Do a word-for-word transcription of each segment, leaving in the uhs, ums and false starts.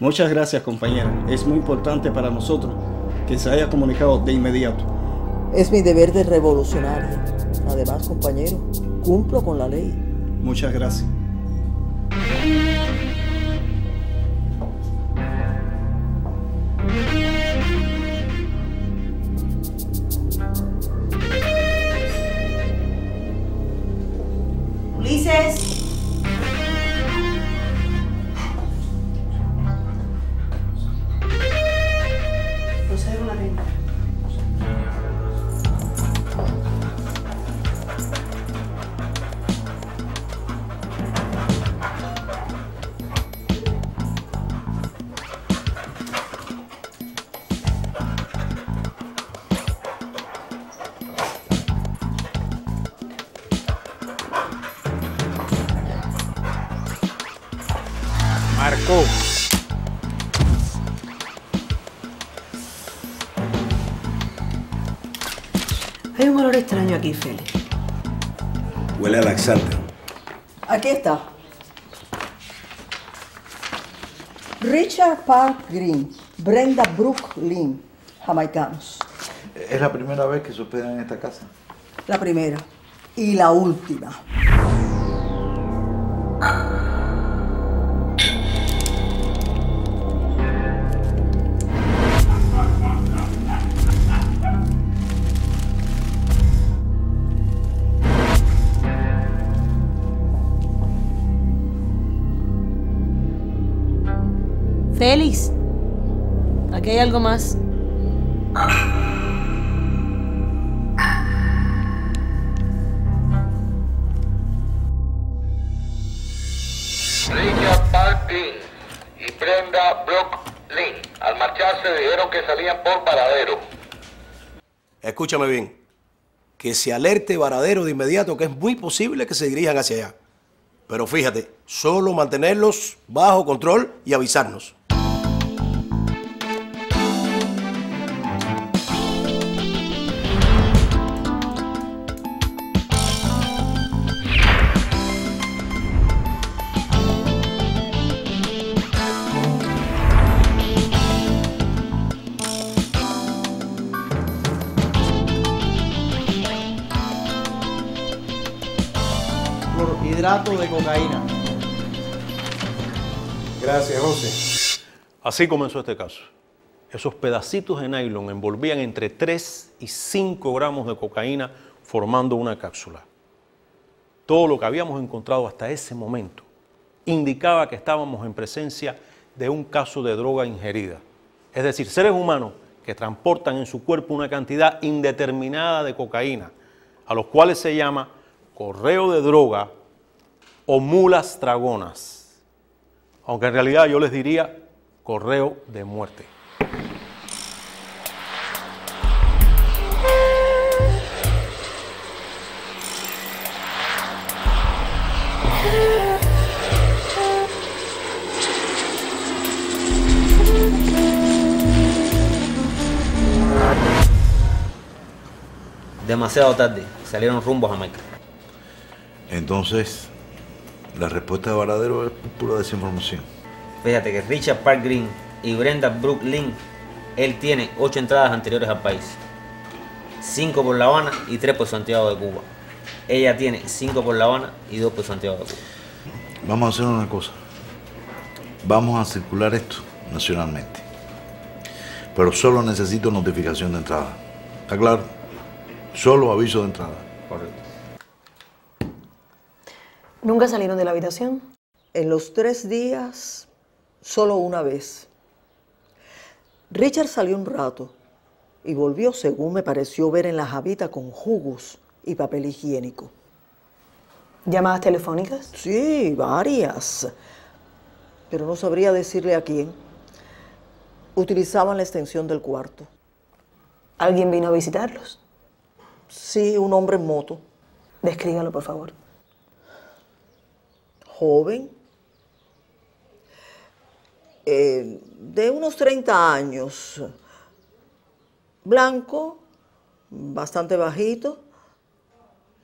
Muchas gracias, compañera. Es muy importante para nosotros que se haya comunicado de inmediato. Es mi deber de revolucionario. Además, compañero, cumplo con la ley. Muchas gracias. Ulises. Procede una venta. Hay un olor extraño aquí, Feli. Huele a laxante. Aquí está. Richard Park Green, Brenda Brooklyn, jamaicanos. ¿Es la primera vez que se hospedan en esta casa? La primera y la última. Félix, aquí hay algo más. Richard Park Green y Brenda Brock Lee al marcharse dijeron que salían por Varadero. Escúchame bien, que se alerte Varadero de inmediato, que es muy posible que se dirijan hacia allá. Pero fíjate, solo mantenerlos bajo control y avisarnos. De cocaína. Gracias, José. Así comenzó este caso. Esos pedacitos de nylon envolvían entre tres y cinco gramos de cocaína formando una cápsula. Todo lo que habíamos encontrado hasta ese momento indicaba que estábamos en presencia de un caso de droga ingerida. Es decir, seres humanos que transportan en su cuerpo una cantidad indeterminada de cocaína, a los cuales se llama correo de droga o mulas dragonas, aunque en realidad yo les diría correo de muerte. Demasiado tarde, salieron rumbo a Jamaica. Entonces, la respuesta de Varadero es pura desinformación. Fíjate que Richard Park Green y Brenda Brooklyn, él tiene ocho entradas anteriores al país. Cinco por La Habana y tres por Santiago de Cuba. Ella tiene cinco por La Habana y dos por Santiago de Cuba. Vamos a hacer una cosa. Vamos a circular esto nacionalmente. Pero solo necesito notificación de entrada. ¿Está claro? Solo aviso de entrada. Correcto. ¿Nunca salieron de la habitación? En los tres días, solo una vez. Richard salió un rato y volvió, según me pareció ver en la jabita, con jugos y papel higiénico. ¿Llamadas telefónicas? Sí, varias. Pero no sabría decirle a quién. Utilizaban la extensión del cuarto. ¿Alguien vino a visitarlos? Sí, un hombre en moto. Descríbalo, por favor. Joven, eh, de unos treinta años, blanco, bastante bajito.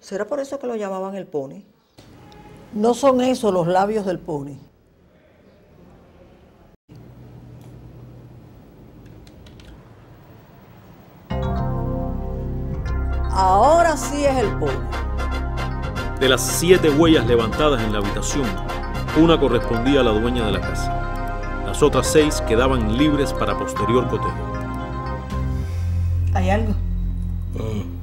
¿Será por eso que lo llamaban el pony? No son esos los labios del pony. Ahora sí es el pony. De las siete huellas levantadas en la habitación, una correspondía a la dueña de la casa. Las otras seis quedaban libres para posterior cotejo. ¿Hay algo? Mm.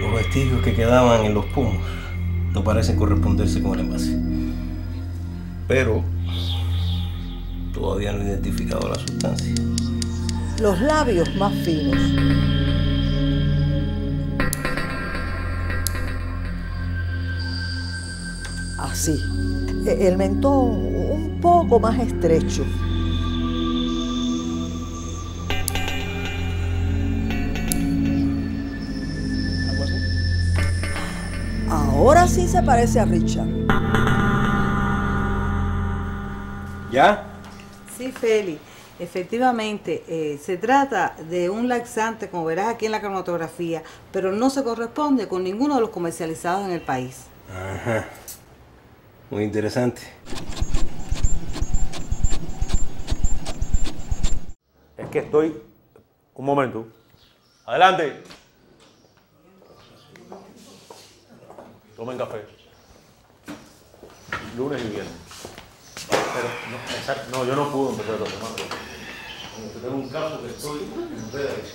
Los vestigios que quedaban en los pomos no parecen corresponderse con el envase. Pero todavía no he identificado la sustancia. Los labios más finos. Así. El mentón un poco más estrecho. Ahora sí se parece a Richard. ¿Ya? Sí, Feli. Efectivamente, eh, se trata de un laxante, como verás aquí en la cromatografía, pero no se corresponde con ninguno de los comercializados en el país. Ajá. Muy interesante. Es que estoy... Un momento. ¡Adelante! Tomen café. Lunes y viernes. Pero, no, exacto, no, yo no pude empezar a tomar. Pero tengo un caso que estoy en redes.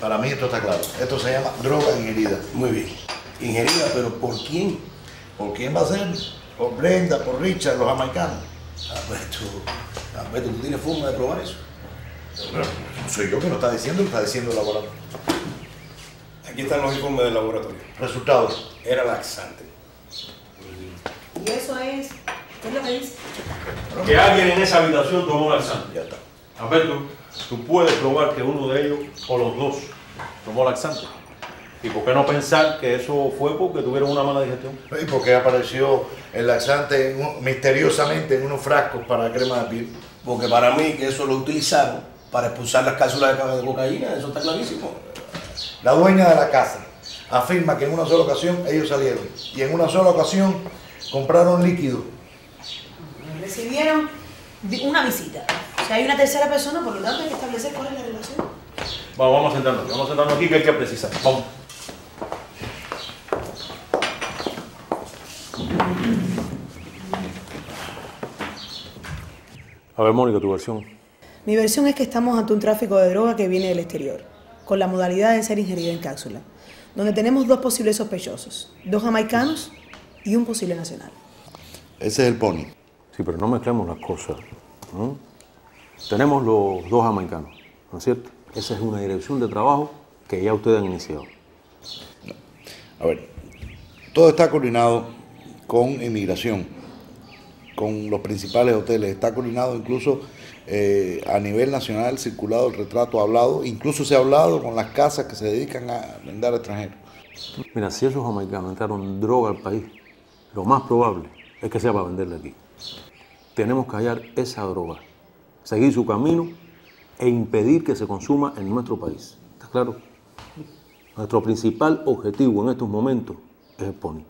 Para mí esto está claro. Esto se llama droga ingerida. Muy bien. Ingerida, pero ¿por quién? ¿Por quién va a ser? ¿Por Brenda, por Richard, los jamaicanos? Alberto, ¿tú tienes forma de probar eso? Pero, soy yo que lo está diciendo, lo está diciendo el laboratorio. Aquí están los informes del laboratorio. Resultados. Era laxante. Y eso es... ¿Qué es lo que dice? Que alguien en esa habitación tomó laxante. Ya está. Alberto, tú puedes probar que uno de ellos, o los dos, tomó laxante. ¿Y por qué no pensar que eso fue porque tuvieron una mala digestión? Y porque apareció el laxante misteriosamente en unos frascos para crema de piel. Porque para mí que eso lo utilizaron para expulsar las cápsulas de cocaína, eso está clarísimo. La dueña de la casa afirma que en una sola ocasión ellos salieron y en una sola ocasión compraron líquido. Recibieron una visita. Si hay una tercera persona, por lo tanto hay que establecer cuál es la relación. Vamos, vamos a sentarnos. Vamos a sentarnos aquí que hay que precisar. Vamos. A ver, Mónica, tu versión. Mi versión es que estamos ante un tráfico de droga que viene del exterior, con la modalidad de ser ingerida en cápsula, donde tenemos dos posibles sospechosos, dos jamaicanos y un posible nacional. Ese es el pony. Sí, pero no mezclemos las cosas, ¿no? Tenemos los dos jamaicanos, ¿no es cierto? Esa es una dirección de trabajo que ya ustedes han iniciado. No. A ver, todo está coordinado con inmigración, con los principales hoteles, está coordinado incluso... Eh, a nivel nacional circulado el retrato hablado, incluso se ha hablado con las casas que se dedican a vender a extranjeros. Mira, si esos jamaicanos entraron droga al país, lo más probable es que sea para venderla aquí. Tenemos que hallar esa droga, seguir su camino e impedir que se consuma en nuestro país. ¿Está claro? Nuestro principal objetivo en estos momentos es el pony.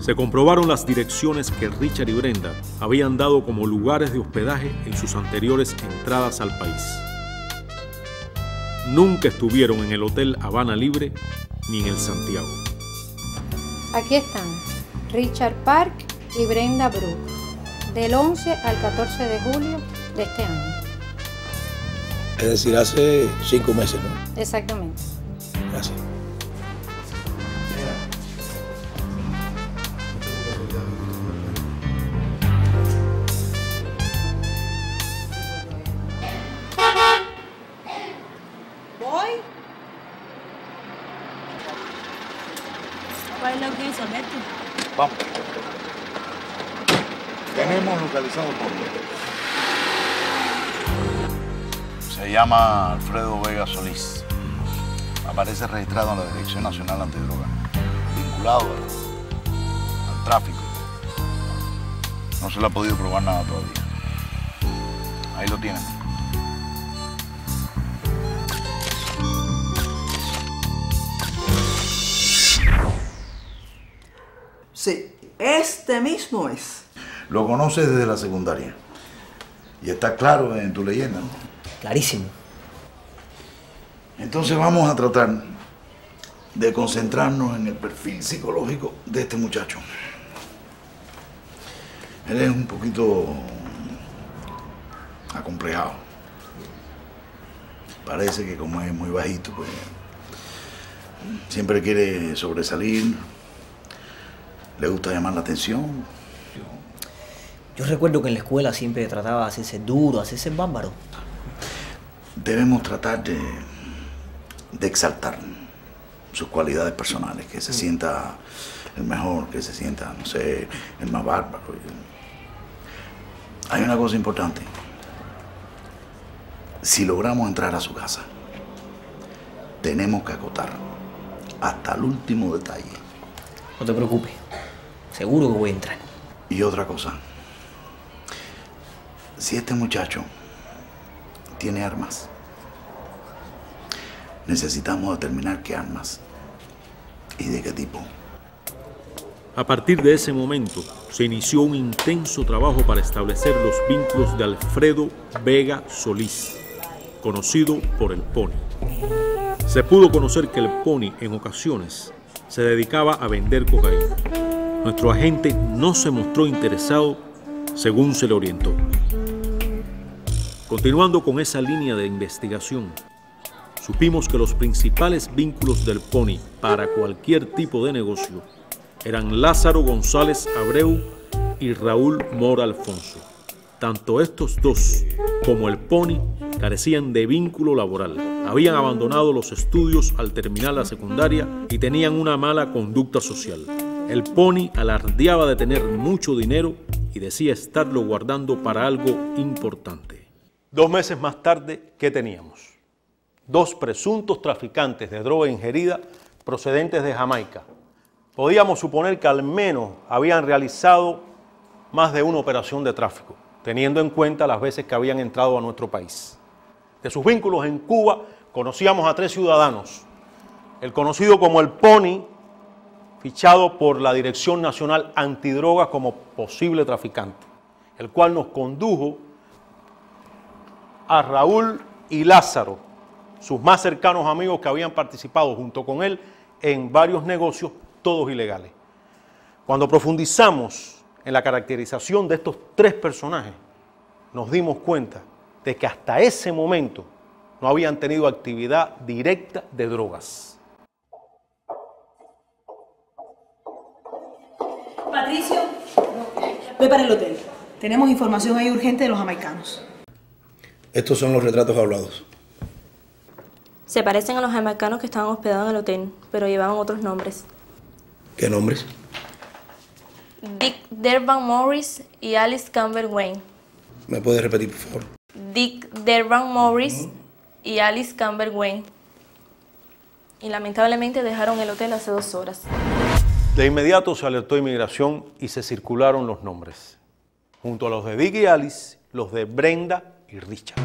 Se comprobaron las direcciones que Richard y Brenda habían dado como lugares de hospedaje en sus anteriores entradas al país. Nunca estuvieron en el Hotel Habana Libre ni en el Santiago. Aquí están Richard Park y Brenda Brook, del once al catorce de julio de este año. Es decir, hace cinco meses, ¿no? Exactamente. Gracias. Vamos. Tenemos localizado el pony. Se llama Alfredo Vega Solís. aparece registrado en la Dirección Nacional Antidroga, vinculado al, al tráfico. No se le ha podido probar nada todavía. Ahí lo tienen. Sí, este mismo es. Lo conoces desde la secundaria. Y está claro en tu leyenda, ¿no? Clarísimo. Entonces vamos a tratar de concentrarnos en el perfil psicológico de este muchacho. Él es un poquito acomplejado. Parece que como es muy bajito, pues siempre quiere sobresalir. Le gusta llamar la atención. Yo recuerdo que en la escuela siempre trataba de hacerse duro, hacerse bárbaro. Debemos tratar de, de exaltar sus cualidades personales, que se sienta el mejor, que se sienta, no sé, el más bárbaro. Hay una cosa importante. Si logramos entrar a su casa, tenemos que acotar hasta el último detalle. No te preocupes. Seguro que voy a entrar. Y otra cosa. Si este muchacho tiene armas, necesitamos determinar qué armas y de qué tipo. A partir de ese momento, se inició un intenso trabajo para establecer los vínculos de Alfredo Vega Solís, conocido por el Pony. Se pudo conocer que el Pony, en ocasiones, se dedicaba a vender cocaína. Nuestro agente no se mostró interesado, según se le orientó. Continuando con esa línea de investigación, supimos que los principales vínculos del Pony para cualquier tipo de negocio eran Lázaro González Abreu y Raúl Mora Alfonso. Tanto estos dos como el Pony carecían de vínculo laboral. Habían abandonado los estudios al terminar la secundaria y tenían una mala conducta social. El Pony alardeaba de tener mucho dinero y decía estarlo guardando para algo importante. Dos meses más tarde, ¿qué teníamos? Dos presuntos traficantes de droga ingerida procedentes de Jamaica. Podíamos suponer que al menos habían realizado más de una operación de tráfico, teniendo en cuenta las veces que habían entrado a nuestro país. De sus vínculos en Cuba, conocíamos a tres ciudadanos. El conocido como el Pony, fichado por la Dirección Nacional Antidrogas como posible traficante, el cual nos condujo a Raúl y Lázaro, sus más cercanos amigos que habían participado junto con él en varios negocios, todos ilegales. Cuando profundizamos en la caracterización de estos tres personajes, nos dimos cuenta de que hasta ese momento no habían tenido actividad directa de drogas. Patricio, ve para el hotel. Tenemos información ahí urgente de los jamaicanos. Estos son los retratos hablados. Se parecen a los jamaicanos que estaban hospedados en el hotel, pero llevaban otros nombres. ¿Qué nombres? Dick Durban Morris y Alice Camber Wayne. ¿Me puedes repetir, por favor? Dick Durban Morris uh-huh. y Alice Camber Wayne. Y lamentablemente dejaron el hotel hace dos horas. De inmediato se alertó inmigración y se circularon los nombres. Junto a los de Dick y Alice, los de Brenda y Richard.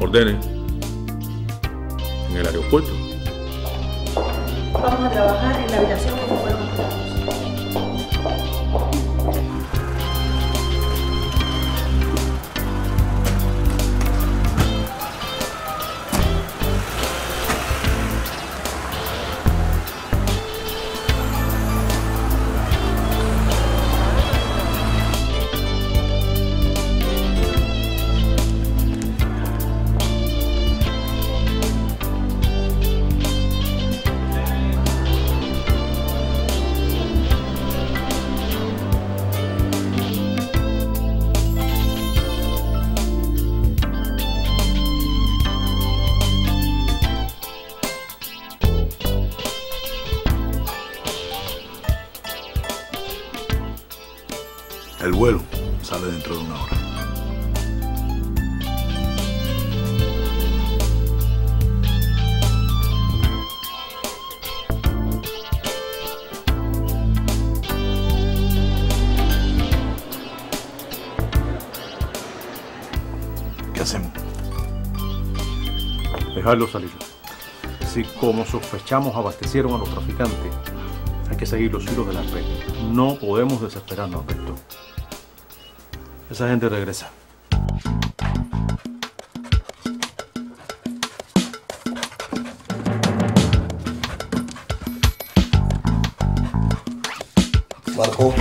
Ordenen. En el aeropuerto. Vamos a trabajar en la habitación como fueron los El vuelo sale dentro de una hora. ¿Qué hacemos? Dejarlo salir. Si como sospechamos abastecieron a los traficantes, hay que seguir los hilos de la red. No podemos desesperarnos, Alberto. Esa gente regresa. Marco.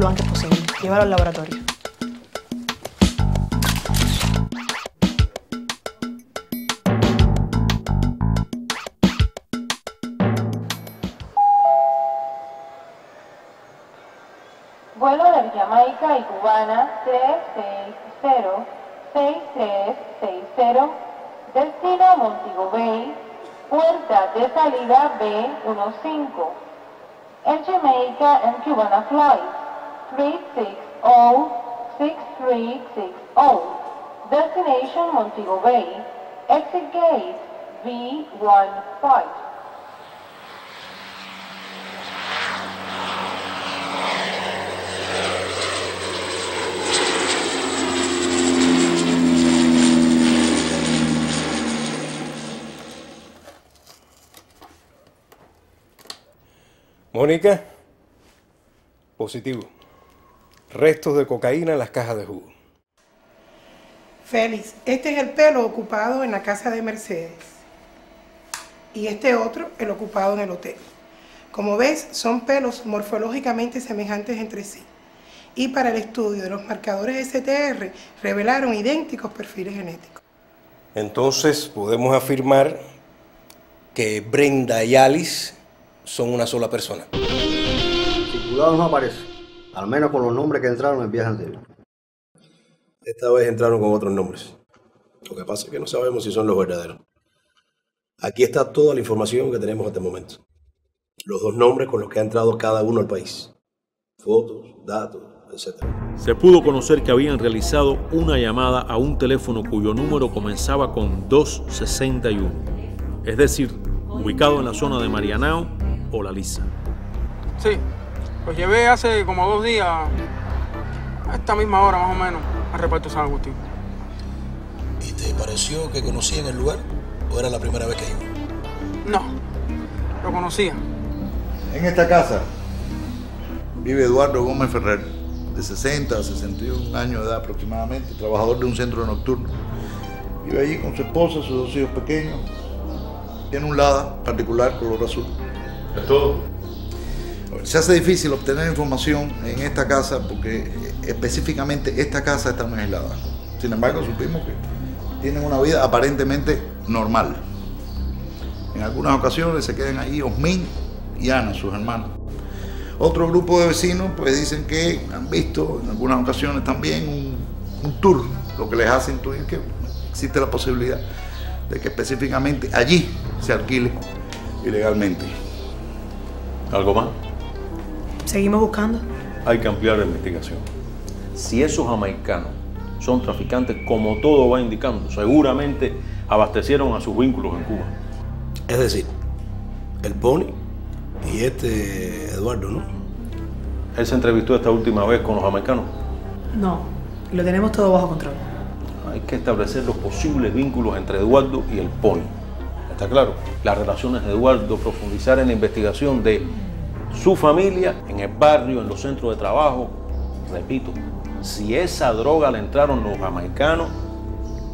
Lo antes posible. Llévalo al laboratorio. Vuelo de Jamaica y Cubana tres seis cero seis tres seis cero. Destino Montego Bay. Puerta de salida B quince. El Jamaica and Cubana Flight three six zero six three six zero. Destination Montego Bay. Exit gate B quince. Mónica, positivo. Restos de cocaína en las cajas de jugo. Félix, este es el pelo ocupado en la casa de Mercedes. Y este otro, el ocupado en el hotel. Como ves, son pelos morfológicamente semejantes entre sí. Y para el estudio de los marcadores S T R, revelaron idénticos perfiles genéticos. Entonces, podemos afirmar que Brenda y Alice son una sola persona. Circulado no aparece. Al menos con los nombres que entraron en el viaje anterior. Esta vez entraron con otros nombres. Lo que pasa es que no sabemos si son los verdaderos. Aquí está toda la información que tenemos hasta el momento. Los dos nombres con los que ha entrado cada uno al país. Fotos, datos, etcétera. Se pudo conocer que habían realizado una llamada a un teléfono cuyo número comenzaba con dos sesenta y uno. Es decir, ubicado en la zona de Marianao o La Lisa. Sí. Los llevé hace como dos días, a esta misma hora más o menos, al reparto San Agustín. ¿Y te pareció que conocían el lugar o era la primera vez que iba? No, lo conocía. En esta casa vive Eduardo Gómez Ferrer, de sesenta a sesenta y un años de edad aproximadamente, trabajador de un centro nocturno. Vive allí con su esposa, sus dos hijos pequeños. Tiene un Lada particular color azul. ¿Es todo? Se hace difícil obtener información en esta casa porque específicamente esta casa está muy aislada. Sin embargo, supimos que tienen una vida aparentemente normal. En algunas ocasiones se quedan allí Osmín y Ana, sus hermanos. Otro grupo de vecinos pues dicen que han visto en algunas ocasiones también un, un tour, lo que les hace intuir que existe la posibilidad de que específicamente allí se alquile ilegalmente. ¿Algo más? Seguimos buscando. Hay que ampliar la investigación. Si esos jamaicanos son traficantes, como todo va indicando, seguramente abastecieron a sus vínculos en Cuba. Es decir, el Boni y este Eduardo, ¿no? ¿Él se entrevistó esta última vez con los jamaicanos? No, lo tenemos todo bajo control. Hay que establecer los posibles vínculos entre Eduardo y el Boni. ¿Está claro? Las relaciones de Eduardo, profundizar en la investigación de su familia, en el barrio, en los centros de trabajo, Repito, si esa droga le entraron los jamaicanos,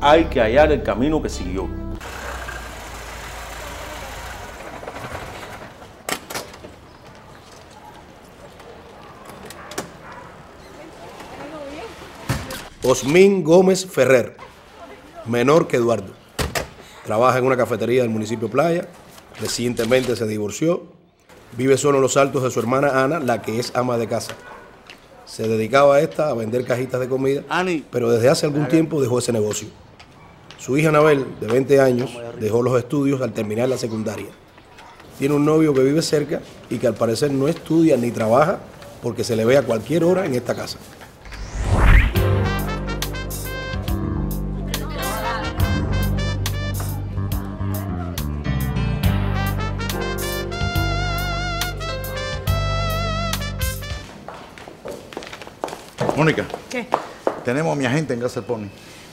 hay que hallar el camino que siguió. Osmín Gómez Ferrer, menor que Eduardo. Trabaja en una cafetería del municipio Playa, recientemente se divorció, vive solo en los altos de su hermana Ana, la que es ama de casa. Se dedicaba a esta a vender cajitas de comida, pero desde hace algún tiempo dejó ese negocio. Su hija Anabel, de veinte años, dejó los estudios al terminar la secundaria. Tiene un novio que vive cerca y que al parecer no estudia ni trabaja porque se le ve a cualquier hora en esta casa. Mónica. ¿Qué? Tenemos a mi agente en casa del Pony.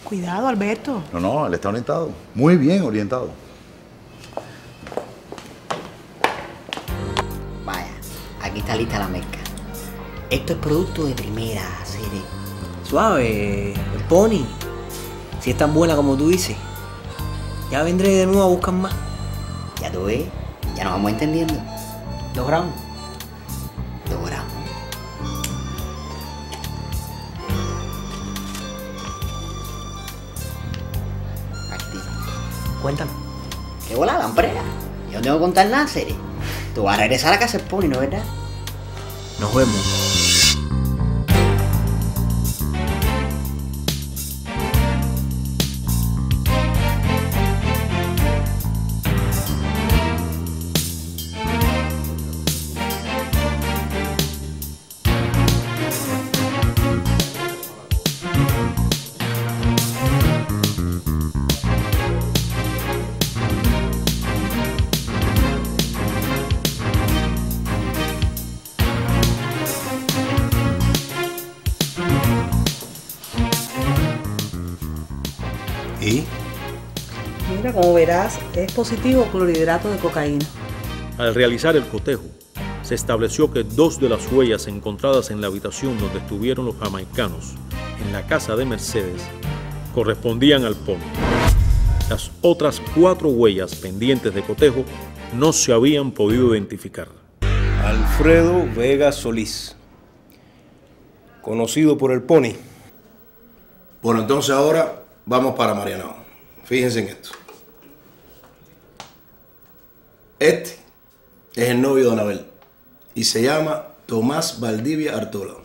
Cuidado, Alberto. No, no, él está orientado. Muy bien orientado. Vaya, aquí está lista la mezcla. Esto es producto de primera serie. Suave, el Pony. Si es tan buena como tú dices, ya vendré de nuevo a buscar más. Ya tú ves, ya nos vamos entendiendo. Logramos. Logramos. Cuéntame. ¿Qué volada, Amprera? Yo no tengo que contar nada, Sere. Tú vas a regresar a casa del Pony, ¿no es verdad? Nos vemos. Como verás, es positivo clorhidrato de cocaína. Al realizar el cotejo, se estableció que dos de las huellas encontradas en la habitación donde estuvieron los jamaicanos, en la casa de Mercedes, correspondían al Pony. Las otras cuatro huellas pendientes de cotejo no se habían podido identificar. Alfredo Vega Solís, conocido por el Pony. Bueno, entonces ahora vamos para Marianao. Fíjense en esto. Este es el novio de Anabel y se llama Tomás Valdivia Artola.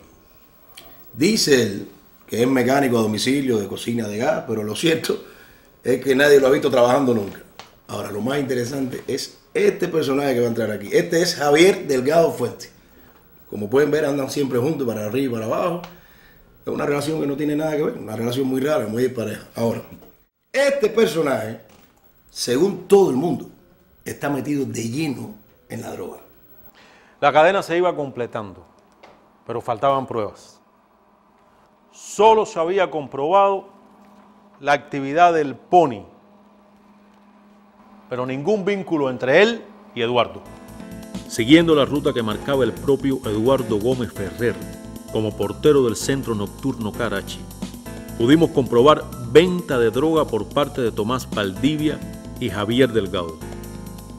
Dice él que es mecánico a domicilio de cocina de gas, pero lo cierto es que nadie lo ha visto trabajando nunca. Ahora, lo más interesante es este personaje que va a entrar aquí. Este es Javier Delgado Fuentes. Como pueden ver, andan siempre juntos, para arriba y para abajo. Es una relación que no tiene nada que ver, una relación muy rara, muy pareja. Ahora, este personaje, según todo el mundo, está metido de lleno en la droga. La cadena se iba completando, pero faltaban pruebas. Solo se había comprobado la actividad del Pony, pero ningún vínculo entre él y Eduardo. Siguiendo la ruta que marcaba el propio Eduardo Gómez Ferrer como portero del centro nocturno Carachi, pudimos comprobar venta de droga por parte de Tomás Valdivia y Javier Delgado,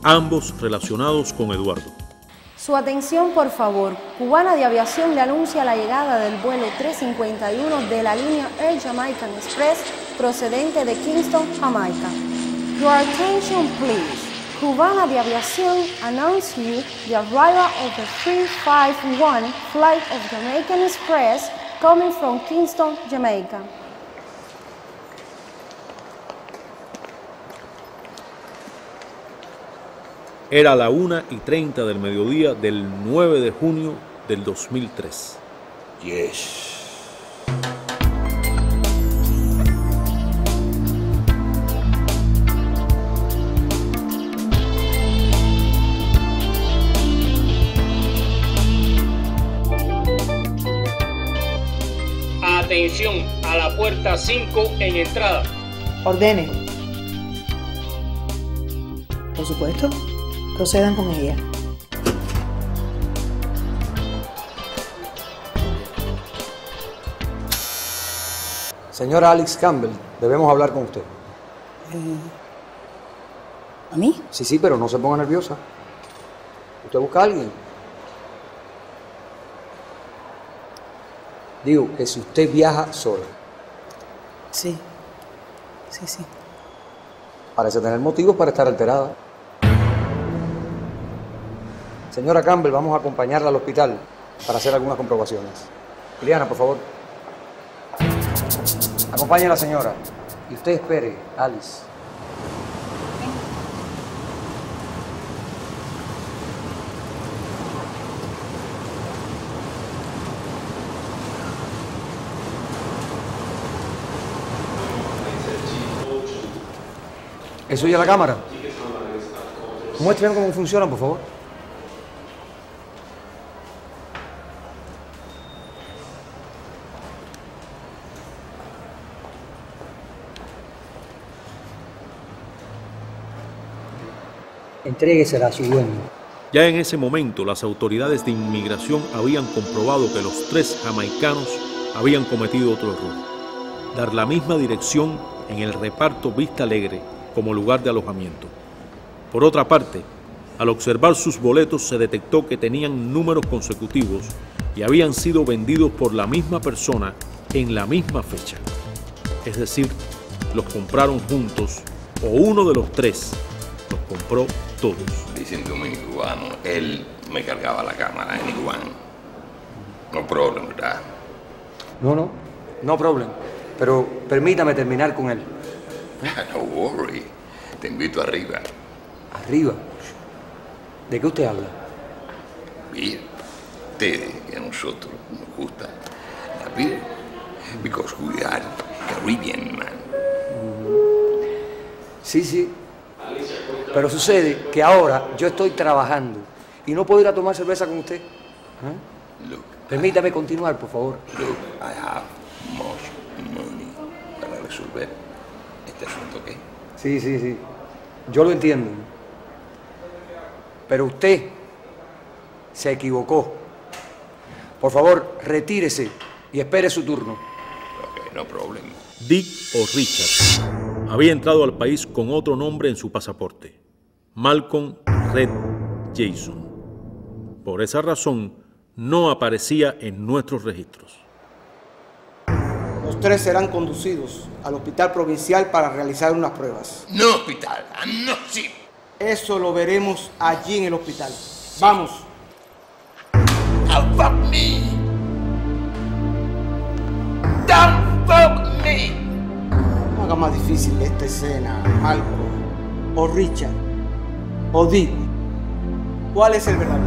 ambos relacionados con Eduardo. Su atención, por favor. Cubana de Aviación le anuncia la llegada del vuelo trescientos cincuenta y uno de la línea Air Jamaican Express procedente de Kingston, Jamaica. Your attention, please. Cubana de Aviación announce you the arrival of the three five one flight of Jamaican Express coming from Kingston, Jamaica. Era la una y treinta del mediodía del nueve de junio del dos mil tres. Yes. Atención a la puerta cinco en entrada. Ordene. Por supuesto. Procedan con ella. Señora Alex Campbell, debemos hablar con usted. Eh, ¿A mí? Sí, sí, pero no se ponga nerviosa. ¿Usted busca a alguien? Digo, que si usted viaja sola. Sí, sí, sí. Parece tener motivos para estar alterada. Señora Campbell, vamos a acompañarla al hospital para hacer algunas comprobaciones. Liliana, por favor. Acompañe a la señora. Y usted espere, Alice. ¿Es suya la cámara? Muéstrenme cómo funciona, por favor. Entréguesela a su dueño. Ya en ese momento, las autoridades de inmigración habían comprobado que los tres jamaicanos habían cometido otro error: dar la misma dirección en el reparto Vista Alegre como lugar de alojamiento. Por otra parte, al observar sus boletos se detectó que tenían números consecutivos y habían sido vendidos por la misma persona en la misma fecha. Es decir, los compraron juntos o uno de los tres los compró todos. Dicen que un cubano, él me cargaba la cámara en cubano. No problem, ¿verdad? No, no, no problem. Pero permítame terminar con él. No worry. Te invito arriba. ¿Arriba? ¿De qué usted habla? Beer. Ustedes, que a nosotros nos gusta la beer. Because we are Caribbean, man. Sí, sí. Pero sucede que ahora yo estoy trabajando y no puedo ir a tomar cerveza con usted. ¿Eh? Look, permítame I... continuar, por favor. Look, I have much money para resolver este asunto, ¿ok? Sí, sí, sí. Yo lo entiendo. Pero usted se equivocó. Por favor, retírese y espere su turno. Ok, no problem. Dick o Richard había entrado al país con otro nombre en su pasaporte: Malcolm Red Jason. Por esa razón, no aparecía en nuestros registros. Los tres serán conducidos al hospital provincial para realizar unas pruebas. No hospital, no sí. Eso lo veremos allí en el hospital. Sí. Vamos. Don't fuck me. Don't fuck me. No haga más difícil esta escena, Malcolm, o Richard, o Dick. ¿Cuál es el verdadero?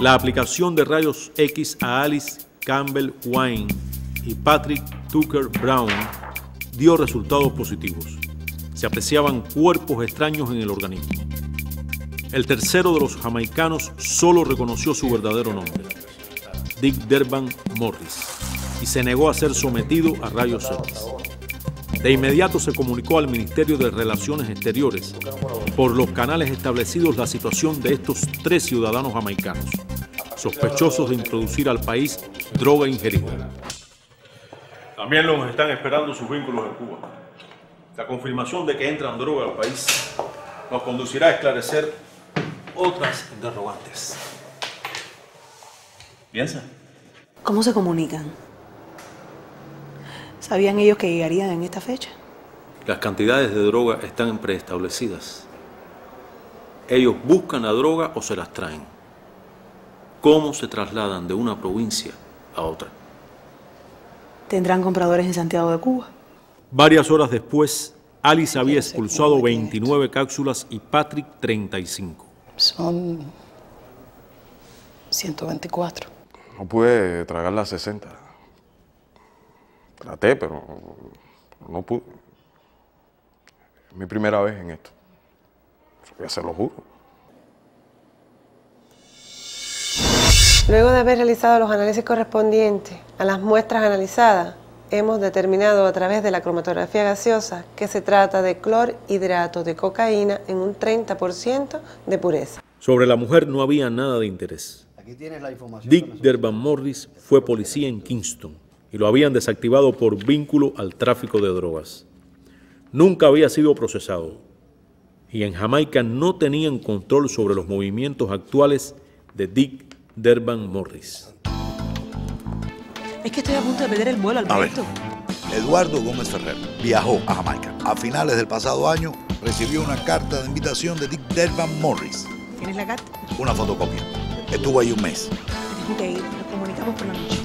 La aplicación de rayos X a Alice Camber Wayne y Patrick Tucker Brown dio resultados positivos. Se apreciaban cuerpos extraños en el organismo. El tercero de los jamaicanos solo reconoció su verdadero nombre, Dick Durban Morris, y se negó a ser sometido a rayos X. De inmediato se comunicó al Ministerio de Relaciones Exteriores por los canales establecidos la situación de estos tres ciudadanos jamaicanos, sospechosos de introducir al país droga ingerida. También los están esperando sus vínculos en Cuba. La confirmación de que entran droga al país nos conducirá a esclarecer otras interrogantes. ¿Piensa? ¿Cómo se comunican? ¿Sabían ellos que llegarían en esta fecha? Las cantidades de droga están preestablecidas. Ellos buscan la droga o se las traen. ¿Cómo se trasladan de una provincia a otra? ¿Tendrán compradores en Santiago de Cuba? Varias horas después, Alice había expulsado veintinueve cápsulas y Patrick treinta y cinco. Son ciento veinticuatro. No pude tragar las sesenta. Traté, pero no pude. Es mi primera vez en esto. Ya se lo juro. Luego de haber realizado los análisis correspondientes a las muestras analizadas, hemos determinado a través de la cromatografía gaseosa que se trata de clorhidrato de cocaína en un treinta por ciento de pureza. Sobre la mujer no había nada de interés. Aquí tienes la información. Dick Durban Morris fue policía en Kingston y lo habían desactivado por vínculo al tráfico de drogas. Nunca había sido procesado y en Jamaica no tenían control sobre los movimientos actuales de Dick Durban Morris. Es que estoy a punto de perder el vuelo, Alberto. A ver, Eduardo Gómez Ferrer viajó a Jamaica. A finales del pasado año recibió una carta de invitación de Dick Durban Morris. ¿Tienes la carta? Una fotocopia. Estuvo ahí un mes. Tengo que ir, nos comunicamos por la noche.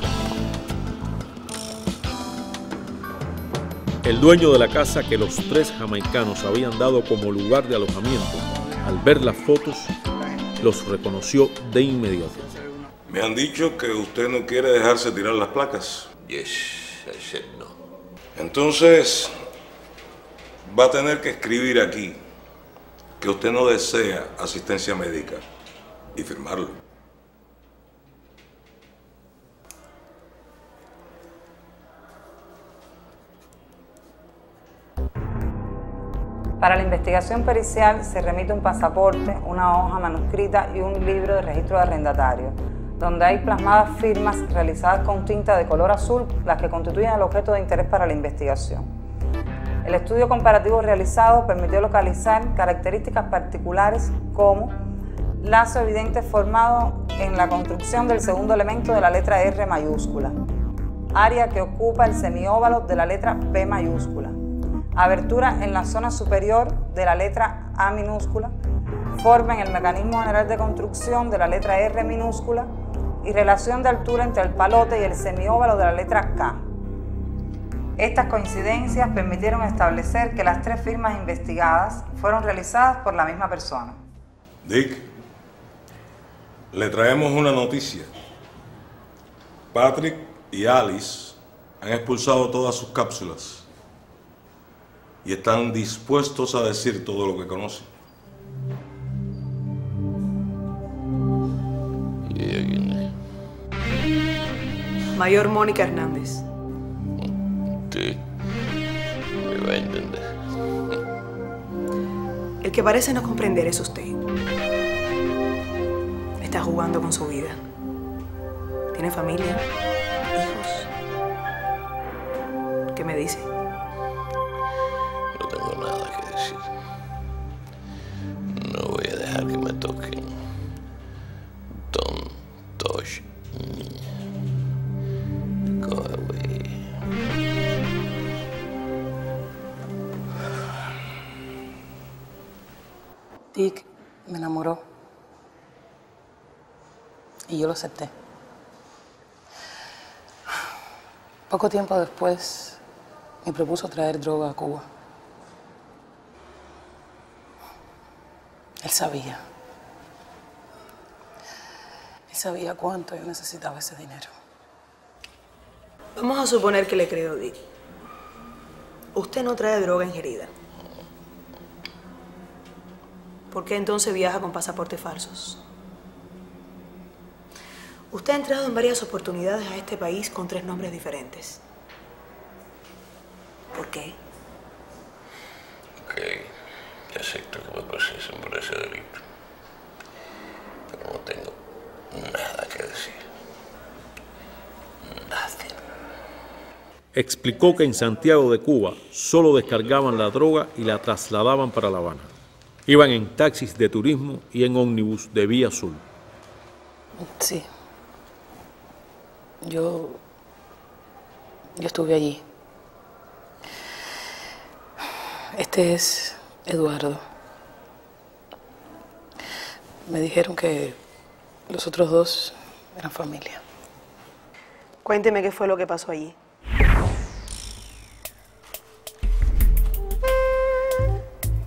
El dueño de la casa que los tres jamaicanos habían dado como lugar de alojamiento, al ver las fotos, los reconoció de inmediato. Me han dicho que usted no quiere dejarse tirar las placas. Yes, I said no. Entonces, va a tener que escribir aquí que usted no desea asistencia médica y firmarlo. Para la investigación pericial se remite un pasaporte, una hoja manuscrita y un libro de registro de arrendatario, donde hay plasmadas firmas realizadas con tinta de color azul, las que constituyen el objeto de interés para la investigación. El estudio comparativo realizado permitió localizar características particulares como lazo evidente formado en la construcción del segundo elemento de la letra R mayúscula, área que ocupa el semióvalo de la letra P mayúscula, abertura en la zona superior de la letra A minúscula, forma en el mecanismo general de construcción de la letra R minúscula, y relación de altura entre el palote y el semióvalo de la letra K. Estas coincidencias permitieron establecer que las tres firmas investigadas fueron realizadas por la misma persona. Dick, le traemos una noticia. Patrick y Alice han expulsado todas sus cápsulas y están dispuestos a decir todo lo que conocen. Mayor Mónica Hernández. Sí, me va a entender. El que parece no comprender es usted. Está jugando con su vida. Tiene familia, hijos. ¿Qué me dice? No tengo nada que decir. No voy a dejar que me toquen. Tom, Tosh, Dick me enamoró y yo lo acepté. Poco tiempo después me propuso traer droga a Cuba. Él sabía. Él sabía cuánto yo necesitaba ese dinero. Vamos a suponer que le creo, Dick. Usted no trae droga ingerida. ¿Por qué entonces viaja con pasaportes falsos? Usted ha entrado en varias oportunidades a este país con tres nombres diferentes. ¿Por qué? Ok, acepto que me procesen por ese delito. Pero no tengo nada que decir. Nada. Explicó que en Santiago de Cuba solo descargaban la droga y la trasladaban para La Habana. Iban en taxis de turismo y en ómnibus de vía azul. Sí. Yo... Yo estuve allí. Este es Eduardo. Me dijeron que los otros dos eran familia. Cuénteme qué fue lo que pasó allí.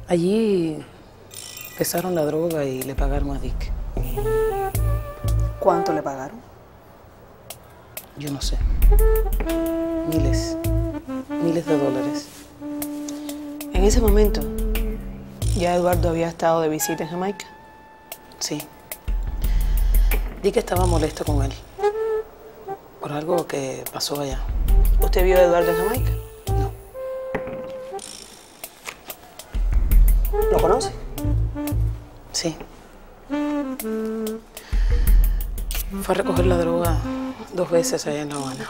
Allí... pesaron la droga y le pagaron a Dick. ¿Cuánto le pagaron? Yo no sé. Miles. Miles de dólares. En ese momento, ¿ya Eduardo había estado de visita en Jamaica? Sí. Dick estaba molesto con él por algo que pasó allá. ¿Usted vio a Eduardo en Jamaica? No. ¿Lo conoce? Sí. Fue a recoger la droga dos veces allá en La Habana.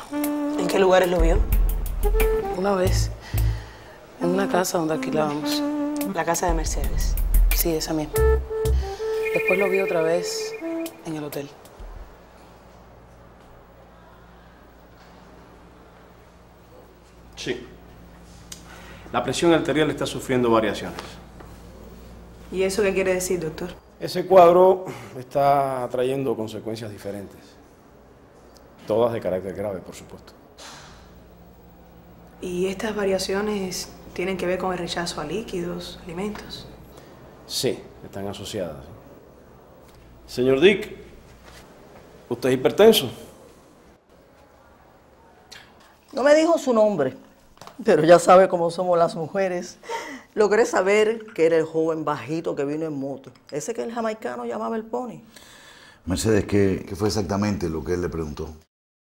¿En qué lugares lo vio? Una vez, en una casa donde alquilábamos. ¿La casa de Mercedes? Sí, esa misma. Después lo vi otra vez en el hotel. Sí. La presión arterial está sufriendo variaciones. ¿Y eso qué quiere decir, doctor? Ese cuadro está trayendo consecuencias diferentes. Todas de carácter grave, por supuesto. ¿Y estas variaciones tienen que ver con el rechazo a líquidos, alimentos? Sí, están asociadas. Señor Dick, ¿usted es hipertenso? No me dijo su nombre, pero ya sabe cómo somos las mujeres. Logré saber que era el joven bajito que vino en moto. Ese que el jamaicano llamaba el pony. Mercedes, ¿qué, qué fue exactamente lo que él le preguntó?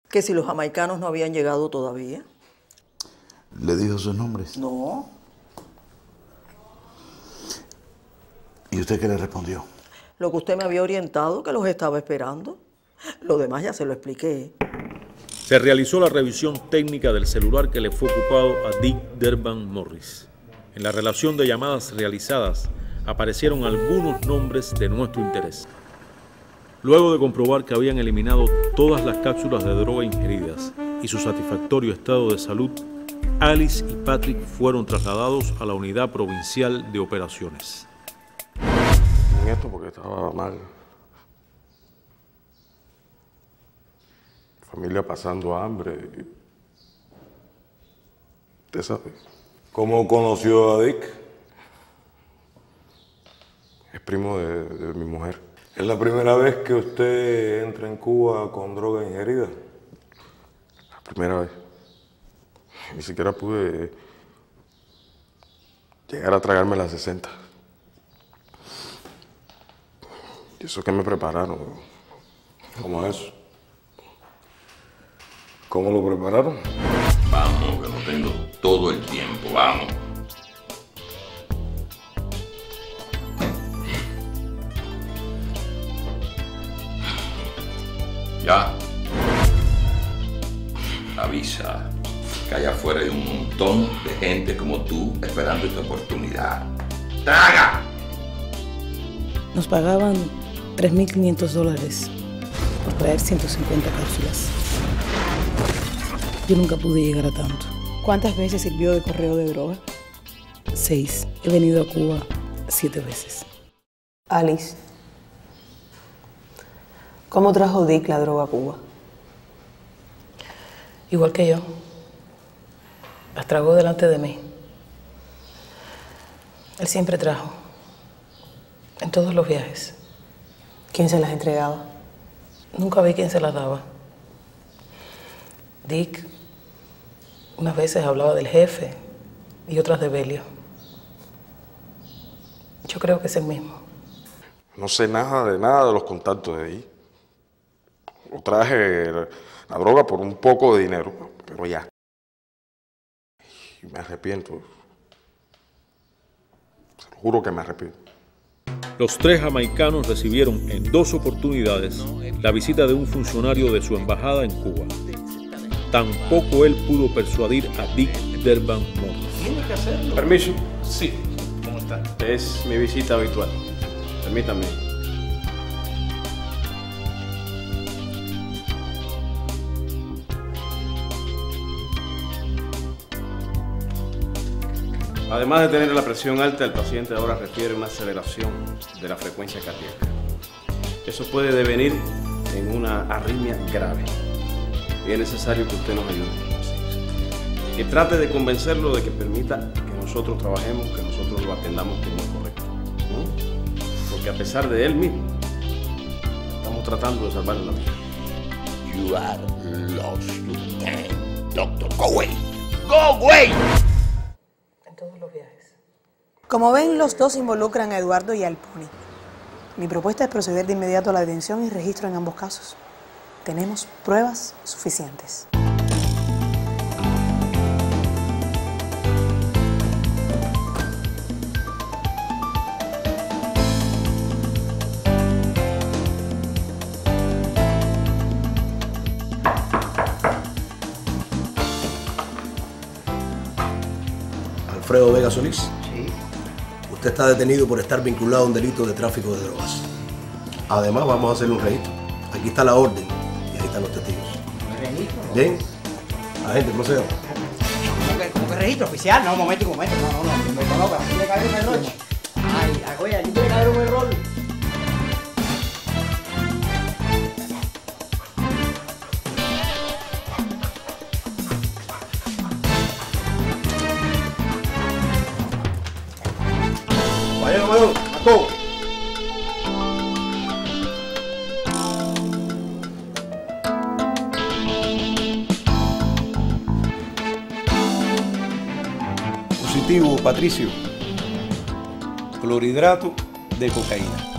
Que si los jamaicanos no habían llegado todavía. ¿Le dijo sus nombres? No. ¿Y usted qué le respondió? Lo que usted me había orientado, que los estaba esperando. Lo demás ya se lo expliqué. Se realizó la revisión técnica del celular que le fue ocupado a Dick Durban Morris. En la relación de llamadas realizadas aparecieron algunos nombres de nuestro interés. Luego de comprobar que habían eliminado todas las cápsulas de droga ingeridas y su satisfactorio estado de salud, Alice y Patrick fueron trasladados a la unidad provincial de operaciones. En esto porque estaba mal. Familia pasando hambre. ¿Te sabes? ¿Cómo conoció a Dick? Es primo de, de mi mujer. ¿Es la primera vez que usted entra en Cuba con droga ingerida? La primera vez. Ni siquiera pude llegar a tragarme las sesenta. ¿Y eso qué me prepararon? ¿Cómo es eso? ¿Cómo lo prepararon? Vamos, que lo tengo todo el tiempo, vamos. Ya. Avisa que allá afuera hay un montón de gente como tú esperando esta oportunidad. ¡Traga! Nos pagaban tres mil quinientos dólares por traer ciento cincuenta cápsulas. Yo nunca pude llegar a tanto. ¿Cuántas veces sirvió de correo de droga? Seis. He venido a Cuba siete veces. Alice, ¿cómo trajo Dick la droga a Cuba? Igual que yo. Las tragó delante de mí. Él siempre trajo. En todos los viajes. ¿Quién se las entregaba? Nunca vi quién se las daba. Dick unas veces hablaba del jefe y otras de Evelio. Yo creo que es el mismo. No sé nada de nada de los contactos de ahí. Lo traje la droga por un poco de dinero, pero ya. Y me arrepiento. Se lo juro que me arrepiento. Los tres jamaicanos recibieron en dos oportunidades la visita de un funcionario de su embajada en Cuba. Tampoco él pudo persuadir a Dick Durban Morris. ¿Tiene que hacerlo? ¿Permiso? Sí. ¿Cómo está? Es mi visita habitual. Permítame. Además de tener la presión alta, el paciente ahora refiere una aceleración de la frecuencia cardíaca. Eso puede devenir en una arritmia grave. Y es necesario que usted nos ayude. Que trate de convencerlo de que permita que nosotros trabajemos, que nosotros lo atendamos como es correcto. ¿No? Porque a pesar de él mismo, estamos tratando de salvarle la vida. You are lost, doctor. Go away. Go away. En todos los viajes. Como ven, los dos involucran a Eduardo y al Pony. Mi propuesta es proceder de inmediato a la detención y registro en ambos casos. Tenemos pruebas suficientes. Alfredo Vega Solís. Sí. Usted está detenido por estar vinculado a un delito de tráfico de drogas. Además, vamos a hacer un registro. Aquí está la orden y ahí están los testigos. ¿Registro? Bien. La gente proceda. ¿Cómo que registro oficial? No, un momento, un momento. No, no, no. Me coloca. Aquí debe caer un error. Ay, oye, aquí debe caer un error. Positivo, Patricio. Clorhidrato de cocaína.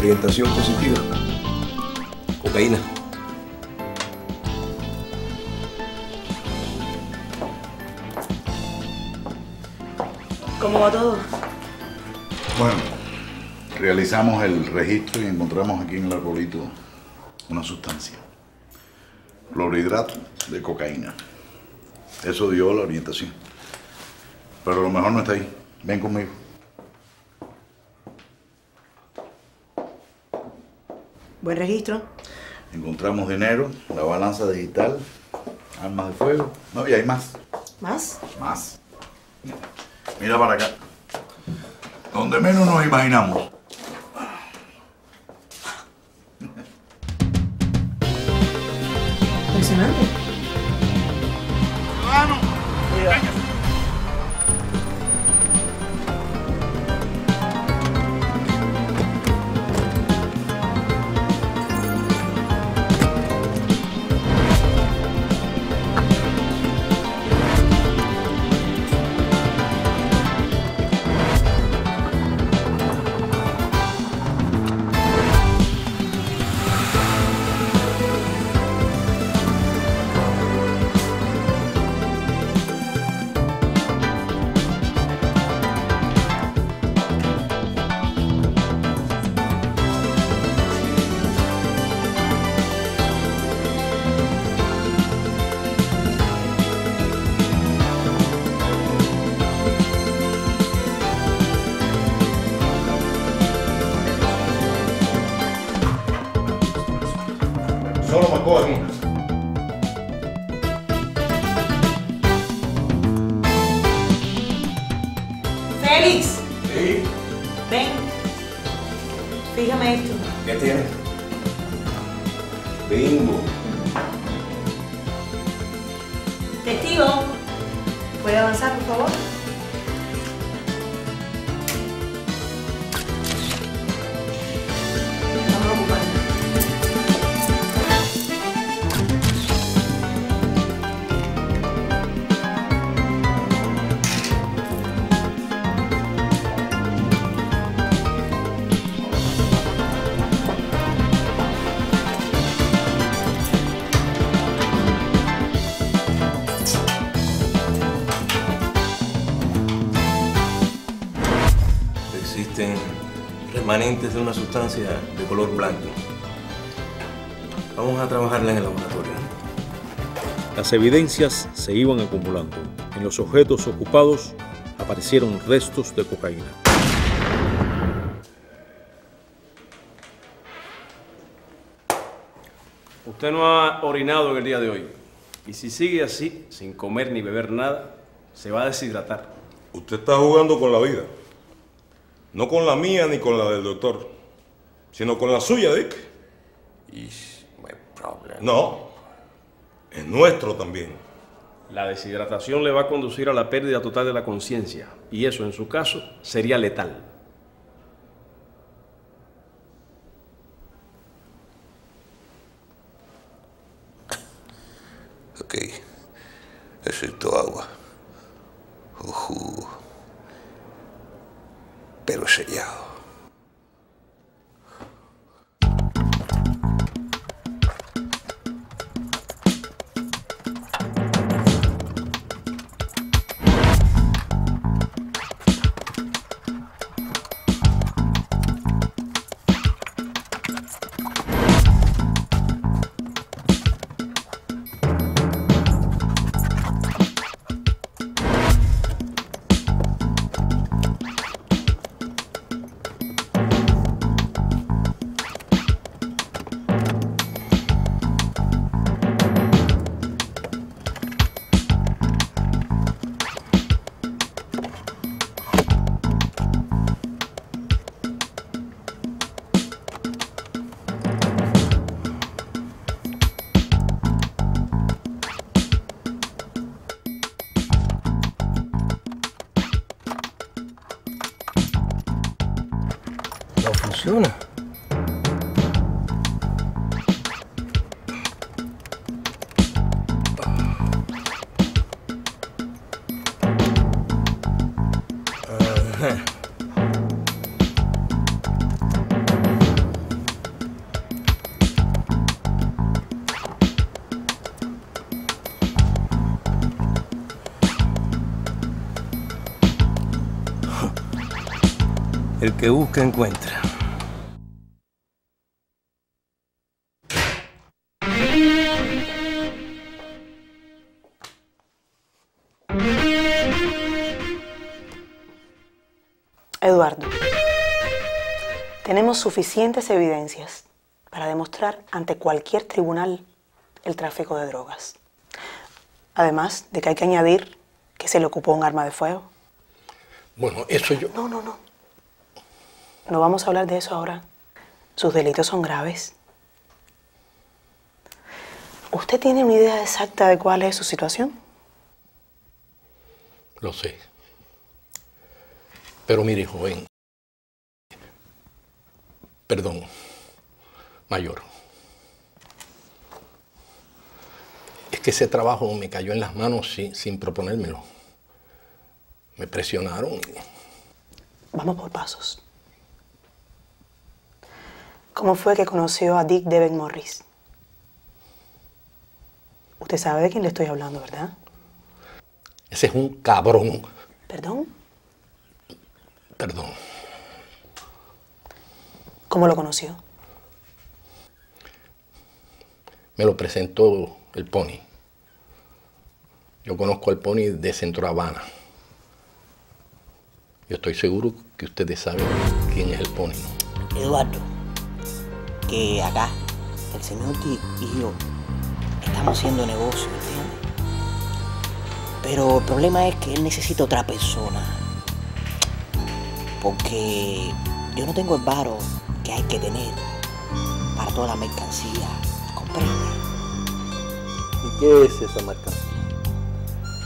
Orientación positiva. Cocaína. ¿Cómo va todo? Bueno, realizamos el registro y encontramos aquí en el arbolito una sustancia. Clorhidrato de cocaína. Eso dio la orientación. Pero a lo mejor no está ahí. Ven conmigo. Buen registro. Encontramos dinero, la balanza digital, armas de fuego. No, y hay más. ¿Más? Más. Mira para acá. Donde menos nos imaginamos. Impresionante. ¡Ciudadano! Mira. Remanentes de una sustancia de color blanco. Vamos a trabajarla en el laboratorio. Las evidencias se iban acumulando. En los objetos ocupados aparecieron restos de cocaína. Usted no ha orinado en el día de hoy. Y si sigue así, sin comer ni beber nada, se va a deshidratar. Usted está jugando con la vida. No con la mía ni con la del doctor, sino con la suya, Dick. It's my problem. No, es nuestro también. La deshidratación le va a conducir a la pérdida total de la conciencia, y eso, en su caso, sería letal. Ok, necesito agua. Uh-huh. Pero sellado. no funciona. El que busca, encuentra. Eduardo, tenemos suficientes evidencias para demostrar ante cualquier tribunal el tráfico de drogas. Además de que hay que añadir que se le ocupó un arma de fuego. Bueno, eso yo... No, no, no. No vamos a hablar de eso ahora. Sus delitos son graves. ¿Usted tiene una idea exacta de cuál es su situación? Lo sé. Pero mire, joven. Perdón, mayor. Es que ese trabajo me cayó en las manos sin, sin proponérmelo. Me presionaron. Y... Vamos por pasos. ¿Cómo fue que conoció a Dick Durban Morris? Usted sabe de quién le estoy hablando, ¿verdad? Ese es un cabrón. ¿Perdón? Perdón. ¿Cómo lo conoció? Me lo presentó el Pony. Yo conozco al Pony de Centro Habana. Yo estoy seguro que ustedes saben quién es el Pony. Eduardo. Que acá, el señor Dick y yo estamos haciendo negocio, ¿entiendes? Pero el problema es que él necesita otra persona. Porque yo no tengo el varo que hay que tener para toda la mercancía, ¿comprende? ¿Y qué es esa mercancía?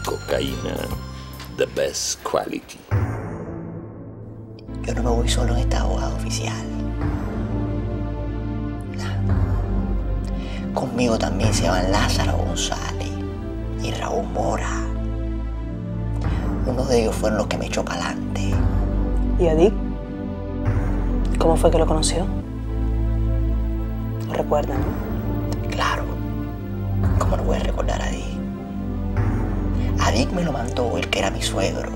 Cocaína, the best quality. Yo no me voy solo en esta abogada oficial. Conmigo también se van Lázaro González y Raúl Mora. Uno de ellos fueron los que me echó pa'lante. ¿Y a Dick? ¿Cómo fue que lo conoció? ¿Lo recuerdan? Claro. ¿Cómo no voy a recordar a Dick? A Dick me lo mandó el que era mi suegro,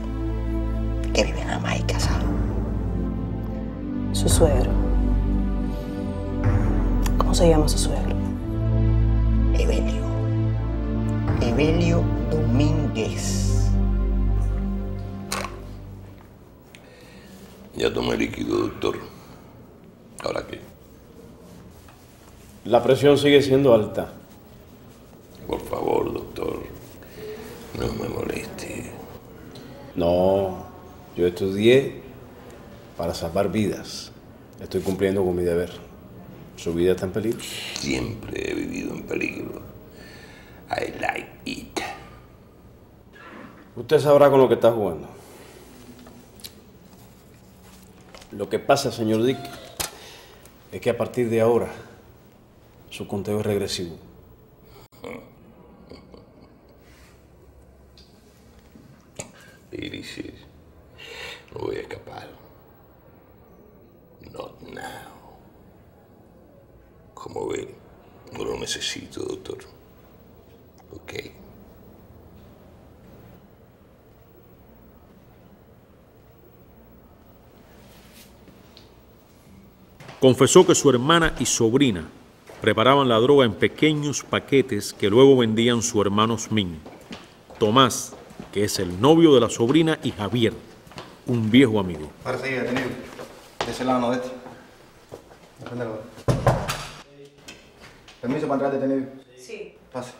que vive en Jamaica, ¿sabes? ¿Su suegro? ¿Cómo se llama su suegro? Evelio. Evelio Domínguez. Ya tomé líquido, doctor. ¿Ahora qué? La presión sigue siendo alta. Por favor, doctor. No me moleste. No. Yo estudié para salvar vidas. Estoy cumpliendo con mi deber. ¿Su vida está en peligro? Siempre he vivido en peligro. I like it. Usted sabrá con lo que está jugando. Lo que pasa, señor Dick, es que a partir de ahora su conteo es regresivo. Iris, no voy a escapar. Not now. Como ve, no lo necesito, doctor. ¿Ok? Confesó que su hermana y sobrina preparaban la droga en pequeños paquetes que luego vendían su hermano Osmín, Tomás, que es el novio de la sobrina, y Javier, un viejo amigo. Ahora sí, detenido. De ese lado, no de este. Depéndelo. ¿Permiso para entrar detenido? Sí. Pase.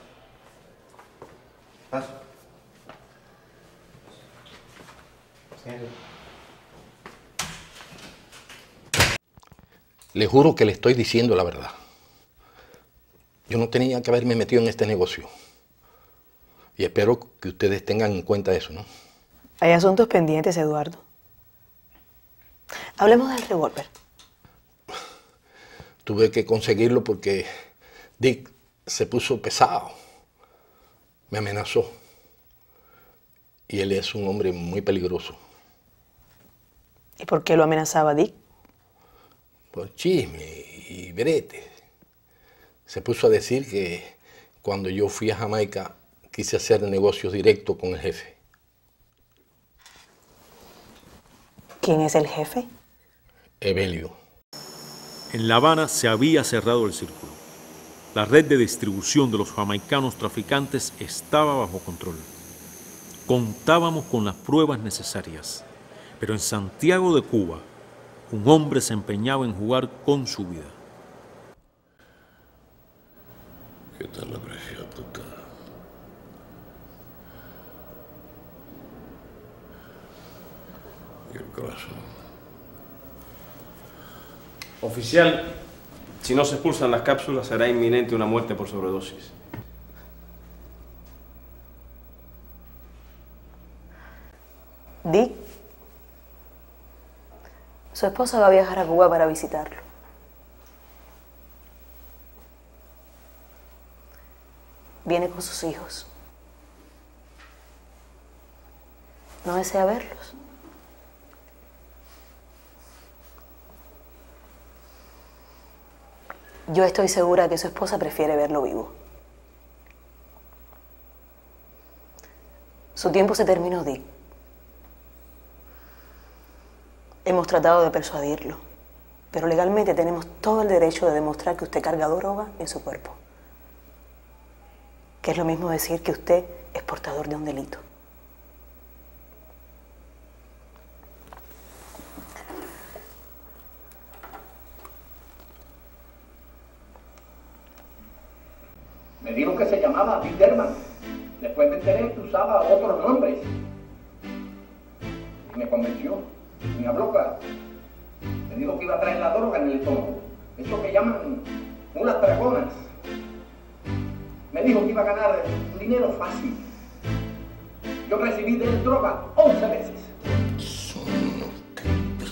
Pase. Le juro que le estoy diciendo la verdad. Yo no tenía que haberme metido en este negocio. Y espero que ustedes tengan en cuenta eso, ¿no? Hay asuntos pendientes, Eduardo. Hablemos del revólver. Tuve que conseguirlo porque Dick se puso pesado. Me amenazó. Y él es un hombre muy peligroso. ¿Y por qué lo amenazaba Dick? Por chisme y brete. Se puso a decir que cuando yo fui a Jamaica quise hacer negocios directos con el jefe. ¿Quién es el jefe? Evelio. En La Habana se había cerrado el círculo. La red de distribución de los jamaicanos traficantes estaba bajo control. Contábamos con las pruebas necesarias, pero en Santiago de Cuba, un hombre se empeñaba en jugar con su vida. ¿Qué tal la presión total? ¿Y el corazón? Oficial, si no se expulsan las cápsulas, será inminente una muerte por sobredosis. Dick, su esposa va a viajar a Cuba para visitarlo. Viene con sus hijos. No desea verlos. Yo estoy segura que su esposa prefiere verlo vivo. Su tiempo se terminó, Dick. Hemos tratado de persuadirlo, pero legalmente tenemos todo el derecho de demostrar que usted carga droga en su cuerpo. Que es lo mismo decir que usted es portador de un delito. Me dijo que se llamaba Dick Durban. Después me enteré que usaba otros nombres. Y me convenció. Me habló claro. Me dijo que iba a traer la droga en el estómago. Eso que llaman unas dragonas. Me dijo que iba a ganar dinero fácil. Yo recibí de él droga once veces. Me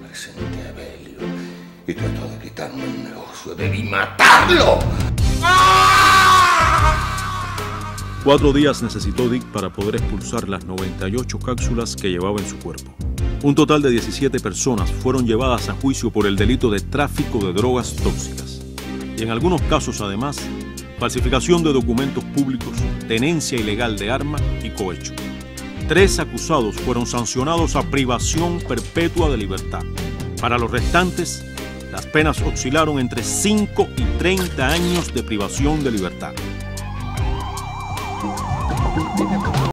presenté a Evelio y trató de quitarme el negocio. ¡Debí matarlo! Cuatro días necesitó Dick para poder expulsar las noventa y ocho cápsulas que llevaba en su cuerpo. Un total de diecisiete personas fueron llevadas a juicio por el delito de tráfico de drogas tóxicas. Y en algunos casos, además, falsificación de documentos públicos, tenencia ilegal de armas y cohecho. Tres acusados fueron sancionados a privación perpetua de libertad. Para los restantes, las penas oscilaron entre cinco y treinta años de privación de libertad.